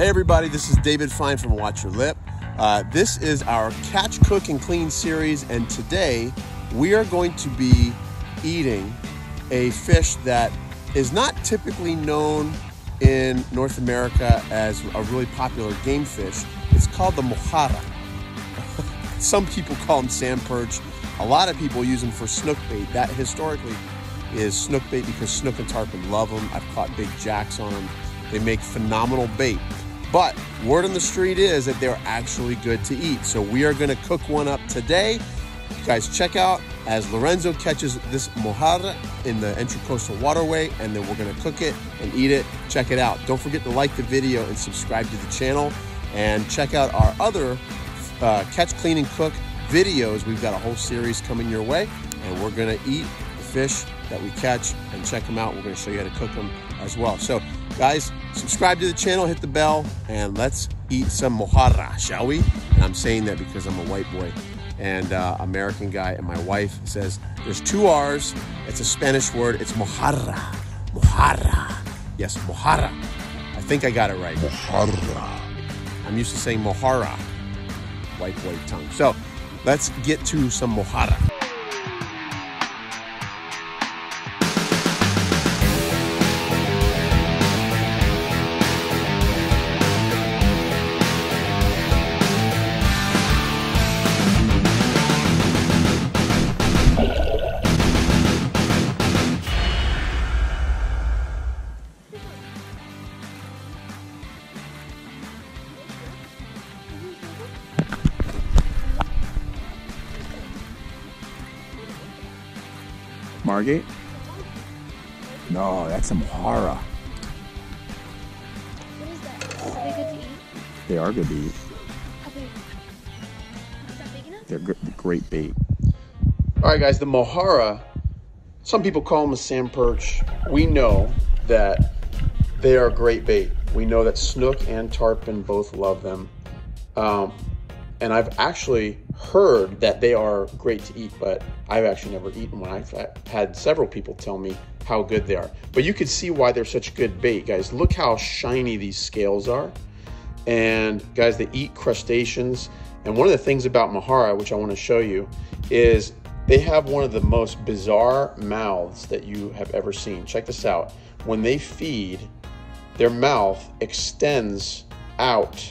Hey everybody, this is David Fine from Watch Your Lip. This is our Catch, Cook, and Clean series, and today we are going to be eating a fish that is not typically known in North America as a really popular game fish. It's called the mojarra. Some people call them sand perch. A lot of people use them for snook bait. That historically is snook bait because snook and tarpon love them. I've caught big jacks on them. They make phenomenal bait. But word on the street is that they're actually good to eat. So we are gonna cook one up today. You guys check out as Lorenzo catches this mojarra in the Entrecoastal Waterway, and then we're gonna cook it and eat it. Check it out. Don't forget to like the video and subscribe to the channel, and check out our other catch, clean, and cook videos. We've got a whole series coming your way, and we're gonna eat the fish that we catch and check them out. We're gonna show you how to cook them as well. So guys, subscribe to the channel, hit the bell, and let's eat some mojarra, shall we? And I'm saying that because I'm a white boy and American guy, and my wife says there's two R's. It's a Spanish word. It's mojarra. Mojarra. Yes, mojarra. I think I got it right. Mojarra. I'm used to saying mojarra. White boy tongue. So let's get to some mojarra. Margate? No, that's some mojarra. What is that? Are they good to eat? They are good to eat. How big? Is that big enough? They're great bait. All right, guys, the mojarra, some people call them a sand perch. We know that they are great bait. We know that snook and tarpon both love them. And I've actually heard that they are great to eat, but I've actually never eaten one. I've had several people tell me how good they are. But you can see why they're such good bait, guys. Look how shiny these scales are. And guys, they eat crustaceans. And one of the things about mojarra, which I want to show you, is they have one of the most bizarre mouths that you have ever seen. Check this out. When they feed, their mouth extends out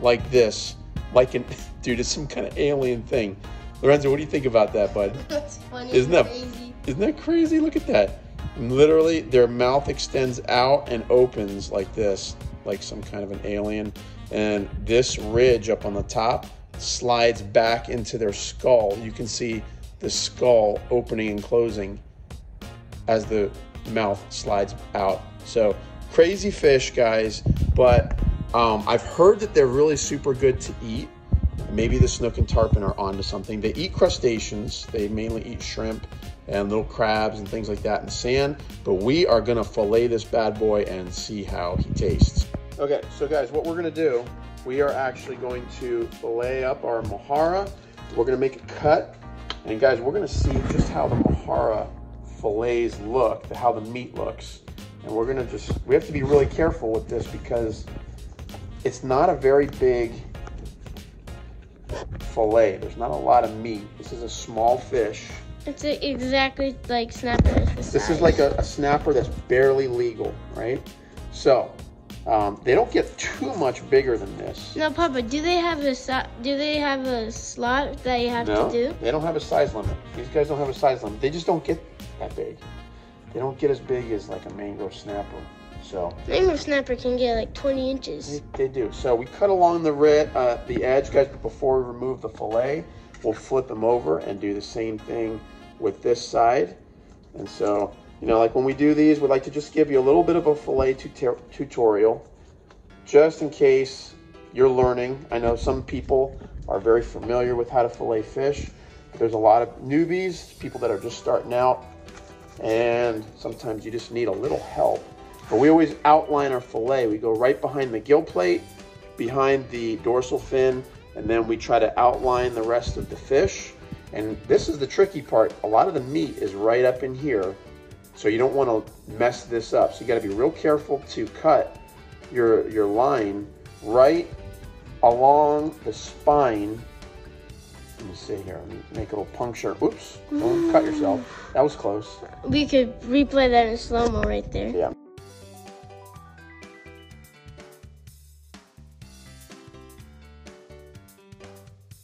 like this. Like an dude, it's some kind of alien thing. Lorenzo, what do you think about that, bud? That's funny. Isn't that crazy? Look at that. Literally, their mouth extends out and opens like this, like some kind of an alien. And this ridge up on the top slides back into their skull. You can see the skull opening and closing as the mouth slides out. So crazy fish, guys, but I've heard that they're really super good to eat. Maybe the snook and tarpon are onto something. They eat crustaceans. They mainly eat shrimp and little crabs and things like that in sand. But we are gonna fillet this bad boy and see how he tastes. Okay, so guys, what we're gonna do, we are actually going to fillet up our mojarra. We're gonna make a cut. And guys, we're gonna see just how the mojarra fillets look, how the meat looks. And we're gonna we have to be really careful with this because it's not a very big fillet. There's not a lot of meat. This is a small fish. It's exactly like snapper. This is like a snapper that's barely legal, right? So they don't get too much bigger than this. Now, Papa, do they have a slot that you have to do? They don't have a size limit. These guys don't have a size limit. They just don't get that big. They don't get as big as like a mangrove snapper. So mangrove snapper can get like 20 inches. They do. So we cut along the edge, guys, but before we remove the fillet, we'll flip them over and do the same thing with this side. And so, you know, like when we do these, we'd like to just give you a little bit of a fillet tutorial, just in case you're learning. I know some people are very familiar with how to fillet fish. There's a lot of newbies, people that are just starting out, and sometimes you just need a little help. But we always outline our fillet. We go right behind the gill plate, behind the dorsal fin, and then we try to outline the rest of the fish. And this is the tricky part. A lot of the meat is right up in here, so you don't want to mess this up. So you got to be real careful to cut your line right along the spine. Let me see here. Let me make a little puncture. Oops, don't cut yourself. That was close. We could replay that in slow-mo right there. Yeah.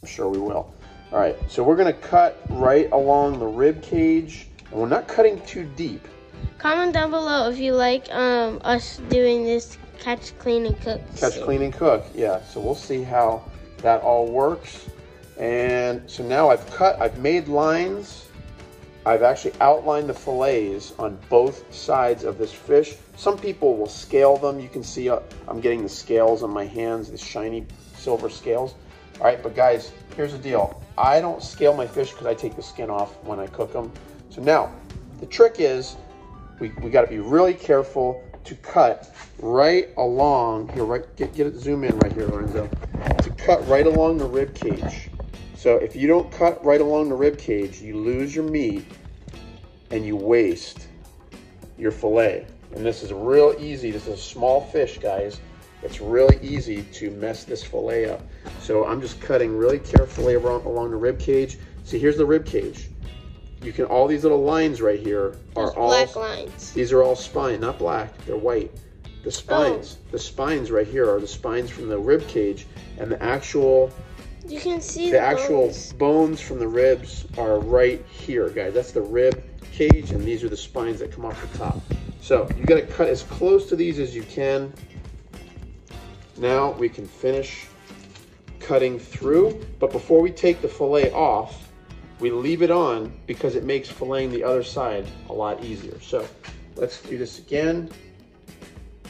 I'm sure we will. All right, so we're gonna cut right along the rib cage, and we're not cutting too deep. Comment down below if you like us doing this catch, clean, and cook. Catch, clean, and cook, yeah. So we'll see how that all works. And so now I've made lines. I've actually outlined the fillets on both sides of this fish. Some people will scale them. You can see I'm getting the scales on my hands, the shiny silver scales. All right, but guys, here's the deal. I don't scale my fish because I take the skin off when I cook them. So now, the trick is we gotta be really careful to cut right along here, right, get it, zoom in right here, Lorenzo. To cut right along the rib cage. So if you don't cut right along the rib cage, you lose your meat and you waste your fillet. And this is real easy. This is a small fish, guys. It's really easy to mess this fillet up. So I'm just cutting really carefully along the rib cage. See, here's the rib cage. You can, all these little lines right here are all black lines. These are all spine, not black, they're white. The spines, oh. The spines right here are the spines from the rib cage, and the actual, you can see the actual bones from the ribs are right here, guys. That's the rib cage, and these are the spines that come off the top. So you gotta cut as close to these as you can. Now we can finish cutting through, but before we take the fillet off, we leave it on because it makes filleting the other side a lot easier. So let's do this again.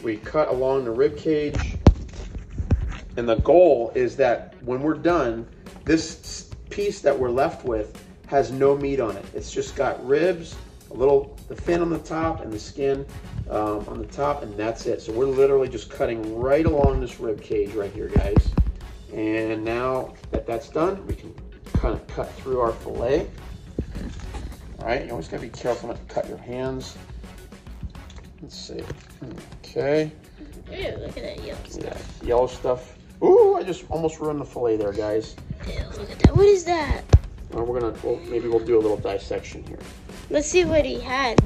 We cut along the rib cage, and the goal is that when we're done, this piece that we're left with has no meat on it. It's just got ribs, the fin on the top, and the skin on the top, and that's it. So we're literally just cutting right along this rib cage right here, guys. And now that that's done, we can kind of cut through our fillet. All right, you always gotta be careful not to cut your hands. Let's see. Okay. Ew, look at that yellow stuff. Yeah, yellow stuff. Ooh, I just almost ruined the fillet there, guys. Ew, look at that. What is that? Well, maybe we'll do a little dissection here. Let's see what he had.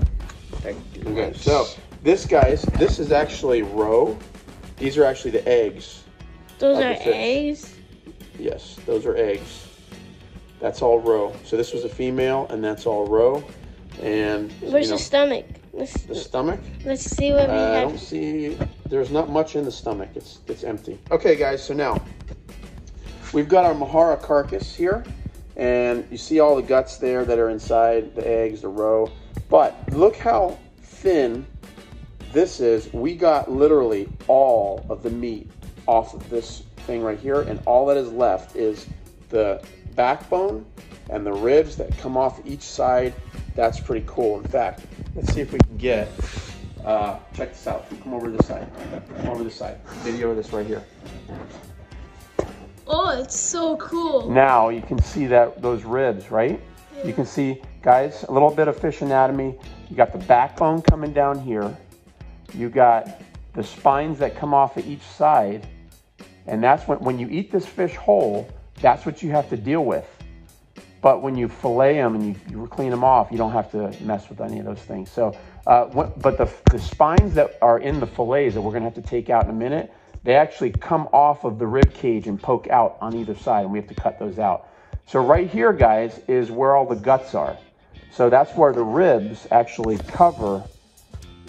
Okay, so this, guys, this is actually roe. These are actually the eggs. Those are eggs? Yes, those are eggs. That's all roe. So this was a female, and that's all roe. And where's the stomach? The stomach? Let's see what we have. I don't see. There's not much in the stomach. It's empty. Okay, guys. So now we've got our mojarra carcass here, and you see all the guts there that are inside the eggs, the roe. But look how thin this is. We got literally all of the meat off of this thing right here, and all that is left is the backbone and the ribs that come off each side. That's pretty cool. In fact, let's see if we can get, check this out. Come over to this side. Come over to this side. Video this right here. Oh, it's so cool. Now you can see that those ribs, right? Yeah. You can see, guys, a little bit of fish anatomy. You got the backbone coming down here. You got the spines that come off of each side. And that's when you eat this fish whole, that's what you have to deal with. But when you fillet them and you clean them off, you don't have to mess with any of those things. So, but the spines that are in the fillets that we're going to have to take out in a minute, they actually come off of the rib cage and poke out on either side, and we have to cut those out. So right here, guys, is where all the guts are. So that's where the ribs actually cover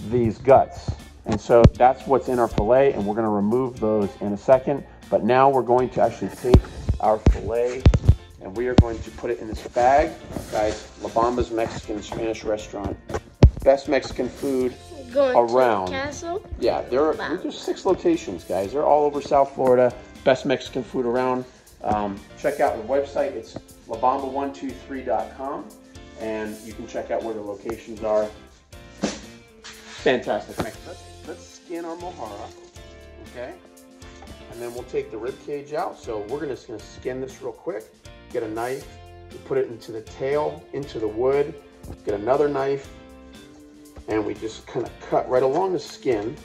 these guts. And so that's what's in our fillet, and we're going to remove those in a second. But now we're going to actually take our fillet, and we are going to put it in this bag. Guys, La Bamba's Mexican Spanish Restaurant. Best Mexican food around. To the castle? Yeah, there's 6 locations, guys. They're all over South Florida. Best Mexican food around. Check out the website. It's labamba123.com. And you can check out where the locations are. Fantastic. Let's skin our mojarra, okay? And then we'll take the rib cage out. So we're just gonna skin this real quick. Get a knife, we put it into the tail, into the wood, get another knife, and we just kind of cut right along the skin.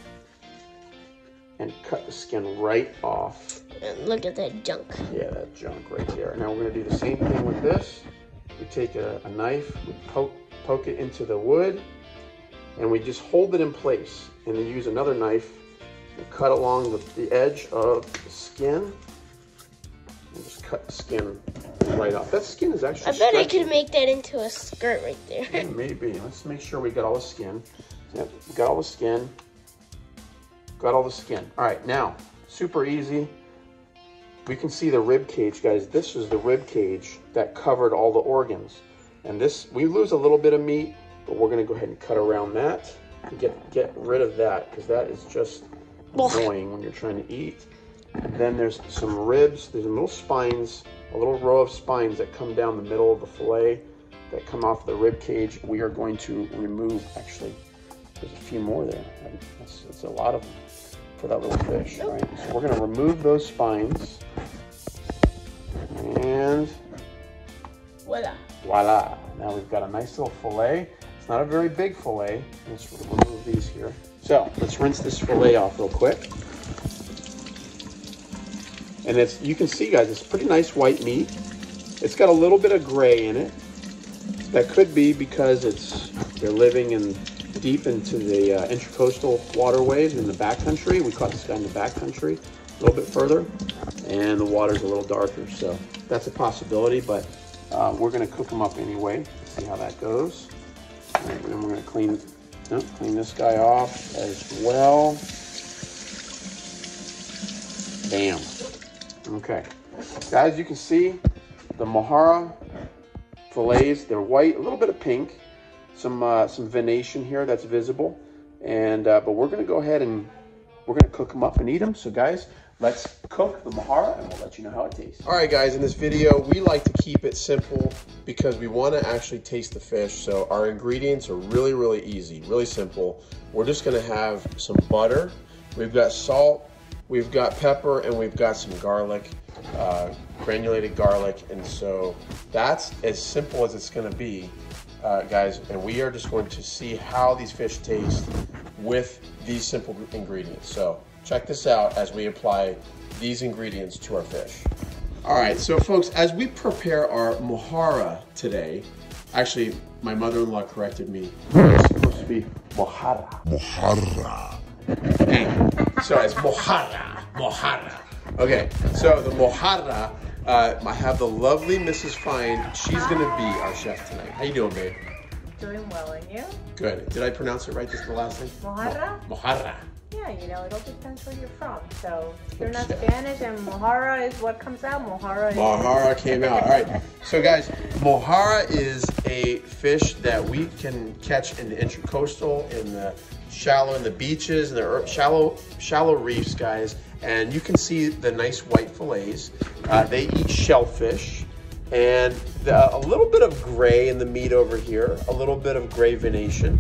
and cut the skin right off. And look at that junk. Yeah, that junk right there. Now we're gonna do the same thing with this. We take a knife, we poke it into the wood, and we just hold it in place. And then use another knife and cut along the edge of the skin. And just cut the skin right off. That skin is actually stretchy. I could make that into a skirt right there. Yeah, maybe. Let's make sure we got all the skin. Yep, we got all the skin. Got all the skin. All right, now, super easy. We can see the rib cage, guys. This is the rib cage that covered all the organs. And this, we lose a little bit of meat, but we're gonna go ahead and cut around that and get rid of that, because that is just annoying when you're trying to eat. And then there's some ribs, there's little spines, a little row of spines that come down the middle of the fillet that come off the rib cage. We are going to remove, actually, there's a few more there. That's a lot of them for that little fish, right? So we're gonna remove those spines. And voila. Voila. Now we've got a nice little fillet. It's not a very big fillet. Let's remove these here. So let's rinse this fillet off real quick. And it's, you can see, guys, it's pretty nice white meat. It's got a little bit of gray in it. That could be because they're living in deep into the intracoastal waterways in the backcountry. We caught this guy in the backcountry, a little bit further, and the water's a little darker. So that's a possibility, but we're gonna cook them up anyway. See how that goes. All right, and we're gonna clean this guy off as well. Bam. Okay, guys, you can see the Mojarra fillets, they're white, a little bit of pink, some venation here that's visible, and but we're gonna go ahead and we're gonna cook them up and eat them. So guys, let's cook the Mojarra and we'll let you know how it tastes. All right, guys, in this video, we like to keep it simple because we wanna actually taste the fish. So our ingredients are really, really easy, really simple. We're just gonna have some butter. We've got salt, we've got pepper, and we've got some garlic, granulated garlic. And so that's as simple as it's gonna be, guys. And we are just going to see how these fish taste with these simple ingredients. So check this out as we apply these ingredients to our fish. All right, so folks, as we prepare our Mojarra today, actually, my mother-in-law corrected me. It's supposed to be Mojarra. Mojarra. So it's Mojarra, Mojarra. Okay, so the Mojarra, I have the lovely Mrs. Fine. She's gonna be our chef tonight. How you doing, babe? Doing well, and you? Good. Did I pronounce it right, just the last name? Mojarra? Mojarra. Yeah, you know, it all depends where you're from. So if you're not Spanish, and Mojarra is what comes out, Mojarra came out. All right. So guys, Mojarra is a fish that we can catch in the intracoastal, in the shallow, in the beaches, in the shallow reefs, guys. And you can see the nice white fillets. They eat shellfish. And a little bit of gray in the meat over here, a little bit of gray venation.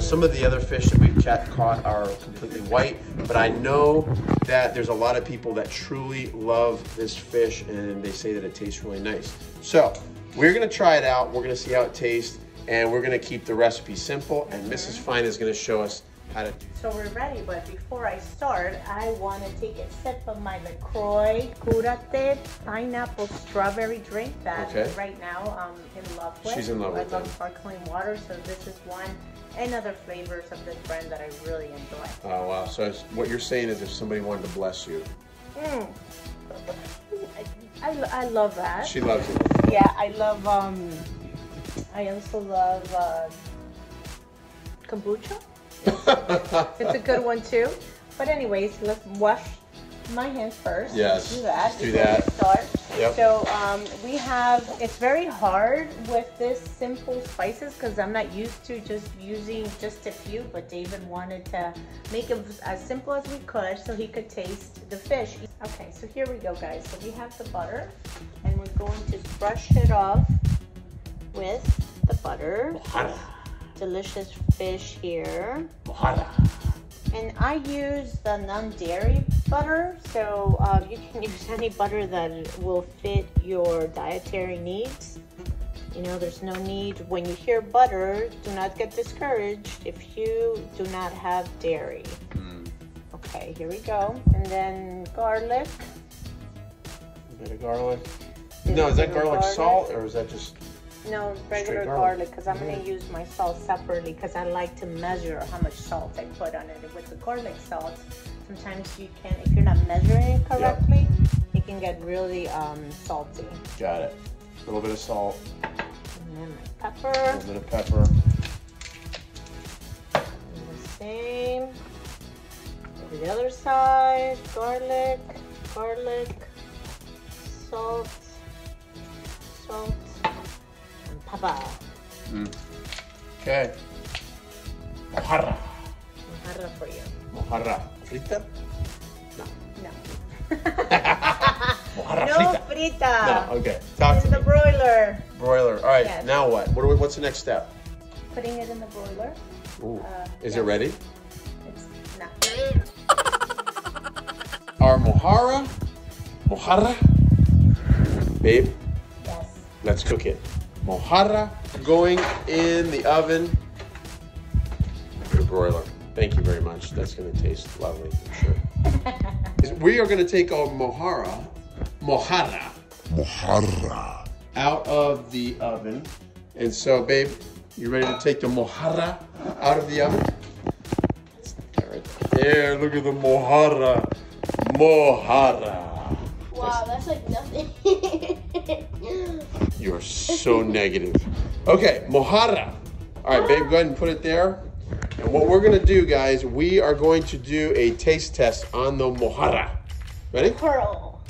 Some of the other fish that we've caught are completely white, but I know that there's a lot of people that truly love this fish and they say that it tastes really nice. So we're gonna try it out, we're gonna see how it tastes, and we're gonna keep the recipe simple, and Mrs. Fine is gonna show us how to do it. So we're ready, but before I start, I want to take a sip of my LaCroix Curate pineapple strawberry drink that okay. Right now I'm in love with. She's in love with it. I love sparkling water, so this is one and other flavors of this brand that I really enjoy. Oh wow, so what you're saying is if somebody wanted to bless you. Mm. I love that. She loves it. Yeah, I love, I also love kombucha. It's a good one too. But anyways, let's wash my hands first. Yes. Let's do that. Start. Yep. So we have, it's very hard with this simple spices because I'm not used to just using just a few, but David wanted to make it as simple as we could so he could taste the fish. Okay, so here we go, guys. So we have the butter and we're going to brush it off with the butter. Delicious fish here. And I use the non-dairy butter, so you can use any butter that will fit your dietary needs. You know, there's no need, when you hear butter, do not get discouraged if you do not have dairy. Okay, here we go. And then garlic. A bit of garlic. No, is that garlic salt or is that just... No, regular garlic, because I'm going to use my salt separately because I like to measure how much salt I put on it. With the garlic salt, sometimes you can, if you're not measuring it correctly, it can get really salty. Got it. A little bit of salt. And then my pepper. A little bit of pepper. And the same. To the other side, garlic, garlic, salt, salt. Papa. Okay. Mojarra. Mojarra for you. Mojarra. Frita? No. No. Mojarra no frita. No, okay. Talk to me. Broiler. Broiler. All right, yes. Now what? What's the next step? Putting it in the broiler. Ooh. Is it ready? It's not ready. Our mojarra. Mojarra. Babe. Yes. Let's cook it. Mojarra going in the oven. Your broiler. Thank you very much. That's going to taste lovely, I'm sure. We are going to take our mojarra out of the oven. And so, babe, you ready to take the mojarra out of the oven? There, look at the mojarra. Mojarra. Wow, that's like nothing. You're so negative. Okay, mojarra. All right, babe, go ahead and put it there. And what we're gonna do, guys, we are going to do a taste test on the mojarra. Ready? Pearl.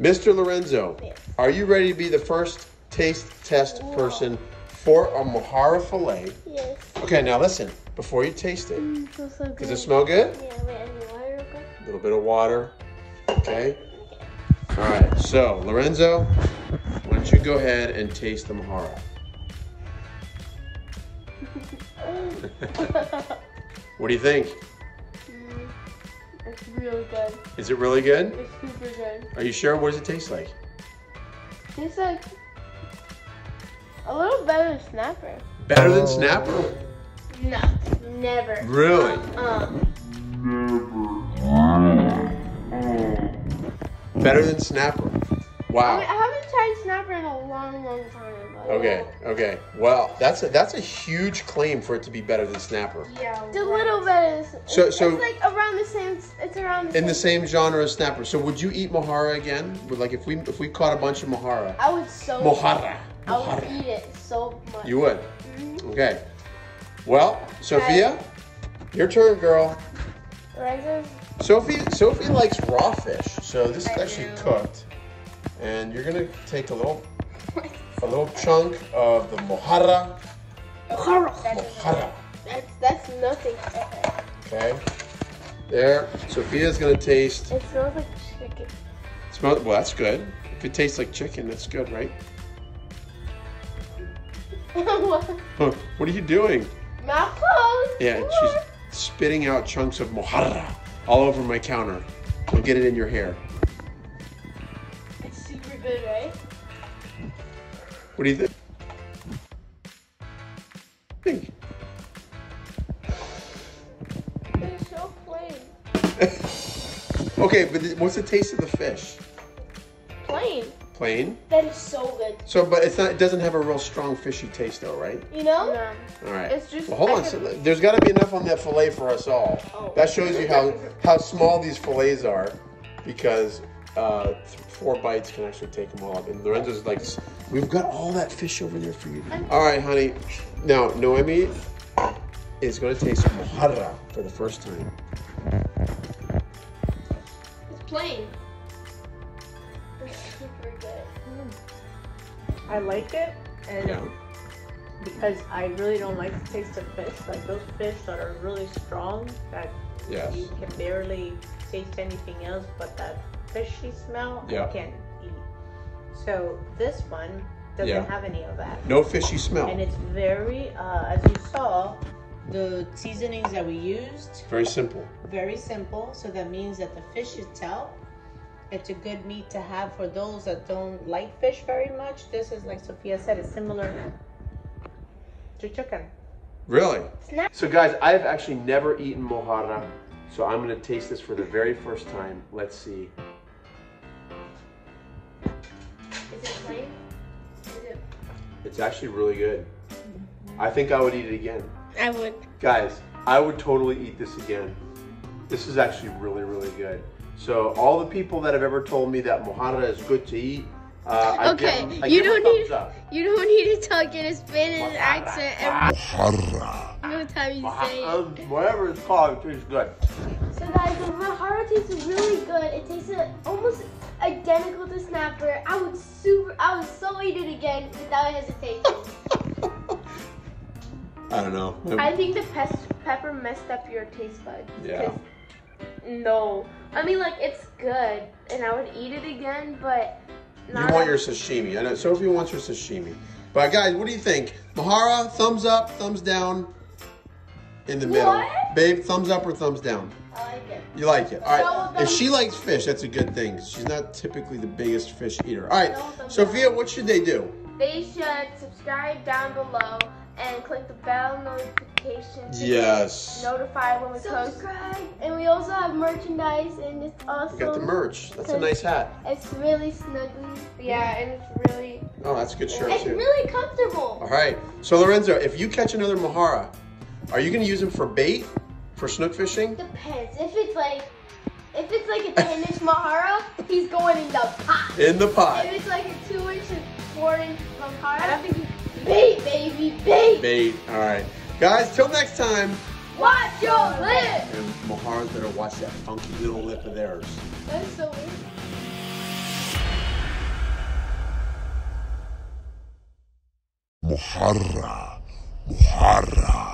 Mr. Lorenzo, yes. Are you ready to be the first taste test person for a mojarra filet? Yes. Okay, now listen, before you taste it. Mm, it feels so good. Does it smell good? Yeah, wait, I need water real quick. A little bit of water, okay? All right, so Lorenzo, why don't you go ahead and taste the mojarra? What do you think? It's really good. Is it really good? It's super good. Are you sure? What does it taste like? It tastes like a little better than snapper. Better than snapper? No, never. Really? Never. Better than snapper. Wow. I haven't tried snapper in a long, long time. Okay, okay. Well, that's a huge claim for it to be better than snapper. Yeah. The little bit is. So it's like around the same. It's around the same genre as snapper. So would you eat mojarra again? Like if we caught a bunch of mojarra. I would so. Mojarra. I would eat it so much. You would. Mm-hmm. Okay. Well, Sophia, your turn, girl. Sophie likes raw fish, so this is actually cooked. And you're gonna take a little chunk of the mojarra. Mojarra. That's nothing. Okay. There. Sophia's gonna taste. It smells like chicken. Well, that's good. If it tastes like chicken, that's good, right? What are you doing? Mouth closed. Yeah, she's spitting out chunks of mojarra all over my counter. We'll get it in your hair. It's super good, right? What do you think? It's so plain. Okay, but what's the taste of the fish? Plain. Plain? That is so good. So, but it's not. It doesn't have a real strong fishy taste, though, right? You know? No. All right. It's just. Well, hold on. So, there's got to be enough on that fillet for us all. Oh. That shows you how small these fillets are, because 4 bites can actually take them all up. And Lorenzo's like, we've got all that fish over there for you. All right, honey. Now Noemi is going to taste mojarra for the first time. It's plain. I like it, and because I really don't like the taste of fish, like those fish that are really strong, that you can barely taste anything else but that fishy smell, I can't eat. So this one doesn't have any of that. No fishy smell. And it's very, as you saw, the seasonings that we used. Very simple. Very simple, so that means that the fish itself, it's a good meat to have for those that don't like fish very much. This is, like Sophia said, it's similar to chicken. Really? So guys, I've actually never eaten mojarra. So I'm gonna taste this for the very first time. Let's see. Is it plain? It's actually really good. I think I would eat it again. I would. Guys, I would totally eat this again. This is actually really, really good. So all the people that have ever told me that mojarra is good to eat, you don't need to talk in a Spanish accent every time you say it. Whatever it's called, it tastes good. So guys, the mojarra tastes really good. It tastes almost identical to snapper. I would so eat it again without hesitation. I don't know. I think the pepper messed up your taste buds. Yeah. No. I mean, like, it's good, and I would eat it again, but not. You want your sashimi. I know Sophie wants her sashimi. But, guys, what do you think? Mojarra, thumbs up, thumbs down, in the middle. Babe, thumbs up or thumbs down? I like it. You like it. All right. If she likes fish, that's a good thing. She's not typically the biggest fish eater. All right, Sophia, what should they do? They should subscribe down below and click the bell notification to get notified when we post. And we also have merchandise, and it's awesome. We got the merch. That's a nice hat. It's really snuggly. Yeah, and it's really... Oh, that's a good shirt, too. It's really comfortable. All right. So, Lorenzo, if you catch another mojarra, are you going to use them for bait, for snook fishing? Depends. If it's like a 10-inch mojarra, he's going in the pot. In the pot. If it's like a 2-inch or 4-inch mojarra, I don't think he's... Bait, baby, bait! Bait, all right. Guys, till next time. Watch your lip! And mojarras better watch that funky little lip of theirs. That is so weird. Mojarra, mojarra.